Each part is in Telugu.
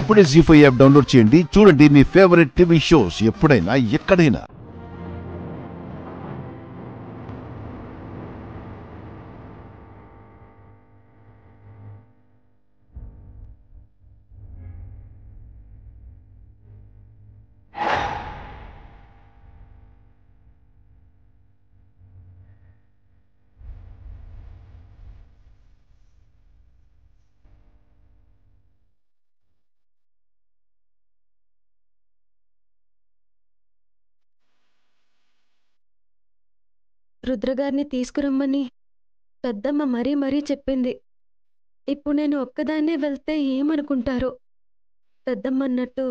ఇప్పుడే జీఫై యాప్ డౌన్లోడ్ చేయండి. చూడండి మీ ఫేవరెట్ టీవీ షోస్ ఎప్పుడైనా ఎక్కడైనా. రుద్రగారిని తీసుకురమ్మని పెద్దమ్మ మరీ మరీ చెప్పింది. ఇప్పుడు నేను ఒక్కదాన్నే వెళ్తే ఏమనుకుంటారో. పెద్దమ్మన్నట్టు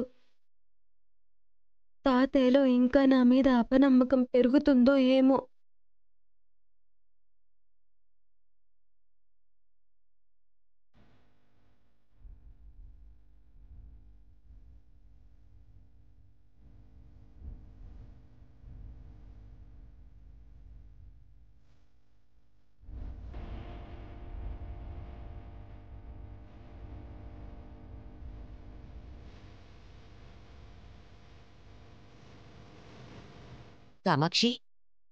తాతయ్యలో ఇంకా నా మీద అపనమ్మకం పెరుగుతుందో ఏమో. కామాక్షి,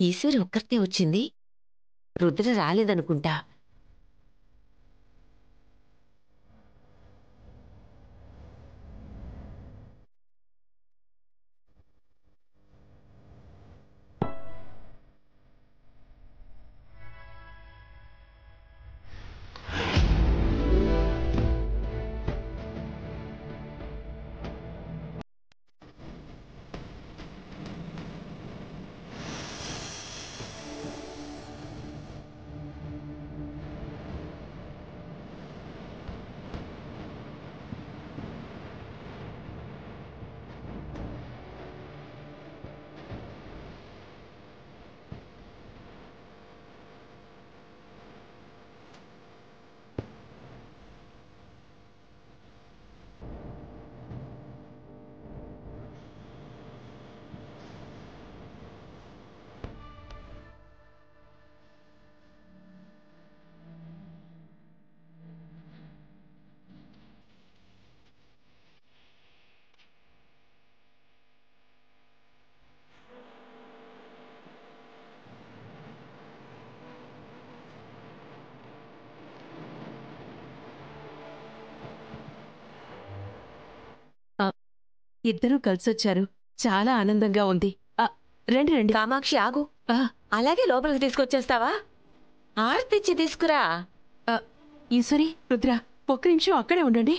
ఈశ్వరి ఒక్కరితే వచ్చింది. రుద్ర రాలేదనుకుంటా. ఇద్దరూ కలిసొచ్చారు, చాలా ఆనందంగా ఉంది. రండి రండి. కామాక్షి ఆగు, అలాగే లోపలికి తీసుకొచ్చేస్తావా? ఆర్తిచ్చి తీసుకురా. ఈశ్వరి, రుద్ర ఒక్క నిమిషం అక్కడే ఉండండి.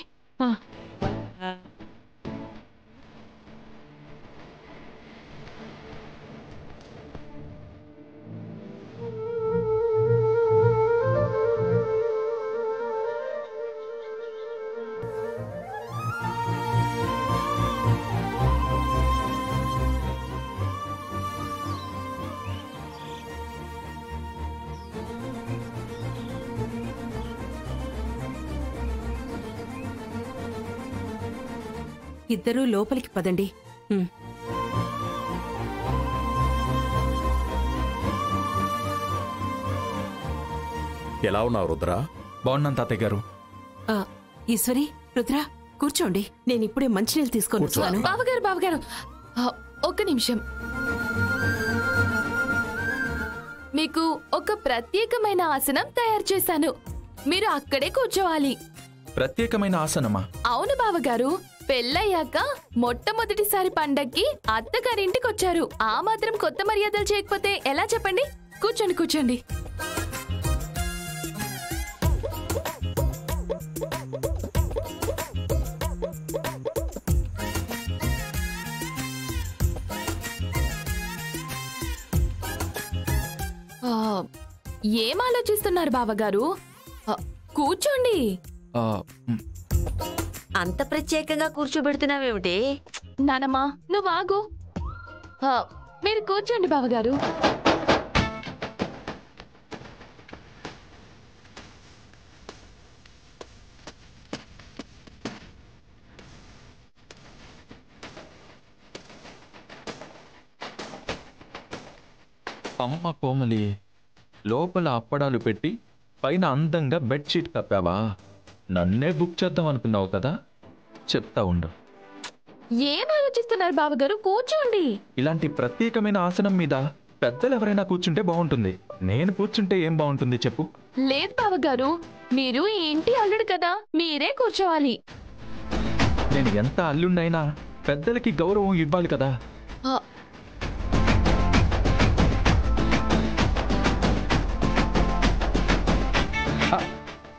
ఇద్దరూ లోపలికి పదండి. ఎలా ఉన్నావు రుద్ర? బాగున్నాను తాతయ్య గారు. ఈశ్వరి, రుద్ర కూర్చోండి. నేను ఇప్పుడే మంచినీళ్ళు తీసుకొని వచ్చాను. బావగారు బావగారు ఒక్క నిమిషం. మీకు ఒక ప్రత్యేకమైన ఆసనం తయారు చేశాను, మీరు అక్కడే కూర్చోవాలి. ప్రత్యేకమైన ఆసనమా? అవును బావగారు, పెళ్ళయ్యాక మొట్టమొదటిసారి పండక్కి అత్తగారింటికి వచ్చారు. ఆ మాత్రం కొత్త మర్యాదలు చేయకపోతే ఎలా చెప్పండి? కూర్చోండి కూర్చోండి. ఏం ఆలోచిస్తున్నారు బావగారు? కూర్చోండి. అంత ప్రత్యేకంగా కూర్చోబెడుతున్నావేమిటి? నానమ్మా నువ్వు ఆగు, మీరు కూర్చోండి బావగారు. అమ్మ కోమలి, లోపల అప్పడాలు పెట్టి పైన అందంగా బెడ్షీట్ కప్పావా? నన్నే బుక్ చేద్దాం అనుకున్నావు కదా. చెప్తా ఉండు. ఏం ఆలోచిస్తున్నారు బావగారు, కూర్చోండి. ఇలాంటి ప్రత్యేకమైన ఆసనం మీద పెద్దలు ఎవరైనా కూర్చుంటే బాగుంటుంది. నేను కూర్చుంటే ఏం బాగుంటుంది చెప్పు. లేదు బావగారు, మీరు ఈ ఇంటి అల్లుడు కదా, మీరే కూర్చోవాలి. నేను ఎంత అల్లుడినైనా పెద్దలకి గౌరవం ఇవ్వాలి కదా.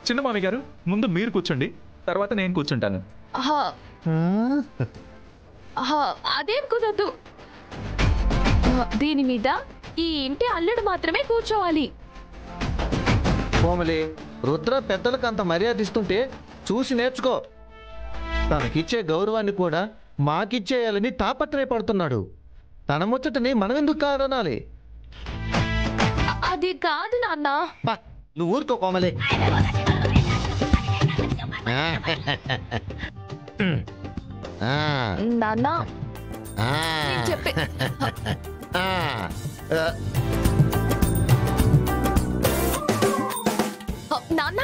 చిన్న మామి గారు, ముందు మీరు కూర్చోండి, తర్వాత నేను కూర్చుంటాను. అదేం కుదరదు, దీని మీద ఈ ఇంటి అల్లుడు మాత్రమే కూర్చోవాలి. కోమలి, రుద్ర పెద్దలకు అంత మర్యాద ఇస్తుంటే చూసి నేర్చుకో. తనకిచ్చే గౌరవాన్ని కూడా మాకిచ్చేయాలని తాపత్రయపడుతున్నాడు. తన ముచ్చటని మనమెందుకు కాదనాలి? అది కాదు నాన్న. నువ్వు ఊరుకో కోమలి. నాన్న చెప్పే నాన్న.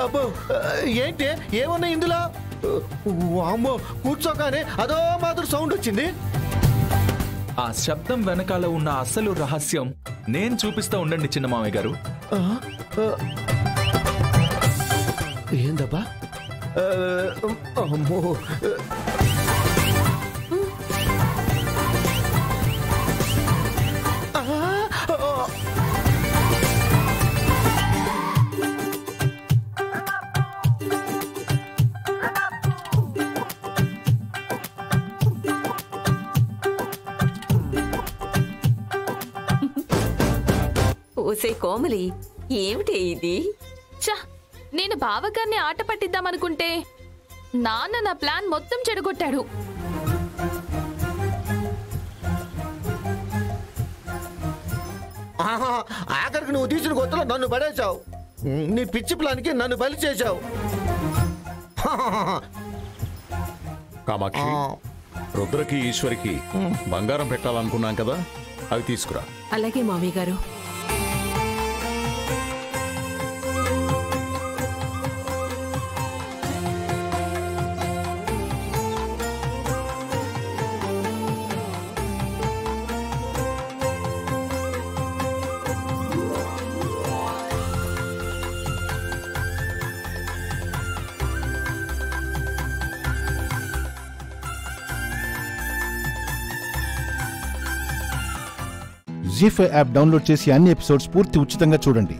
అబ్బో, ఏంటి ఏమున్నాయి ఇందులో? అమ్మో, కూర్చోగానే అదో మాదిరి సౌండ్ వచ్చింది. ఆ శబ్దం వెనకాల ఉన్న అసలు రహస్యం నేను చూపిస్తా ఉండండి చిన్న మామయ్య గారు. ఏందబ్బా? అమ్మో, కోమలి ఏమిటే ఇది? చా, నేను బావగారిని ఆట పట్టిద్దామనుకుంటే నాన్న నా ప్లాన్ మొత్తం చెడగొట్టాడు. ఆఖరికి నువ్వు తీసిన గొంతులో నన్ను పడేశావు. నీ పిచ్చి ప్లాన్కి నన్ను బలి చేశావు. కామాక్షి, రుద్రకి ఈశ్వరికి బంగారం పెట్టాలనుకున్నాం కదా, అవి తీసుకురా. అలాగే మామయ్య గారు. జీఫై యాప్ డౌన్లోడ్ చేసి అన్ని ఎపిసోడ్స్ పూర్తి ఉచితంగా చూడండి.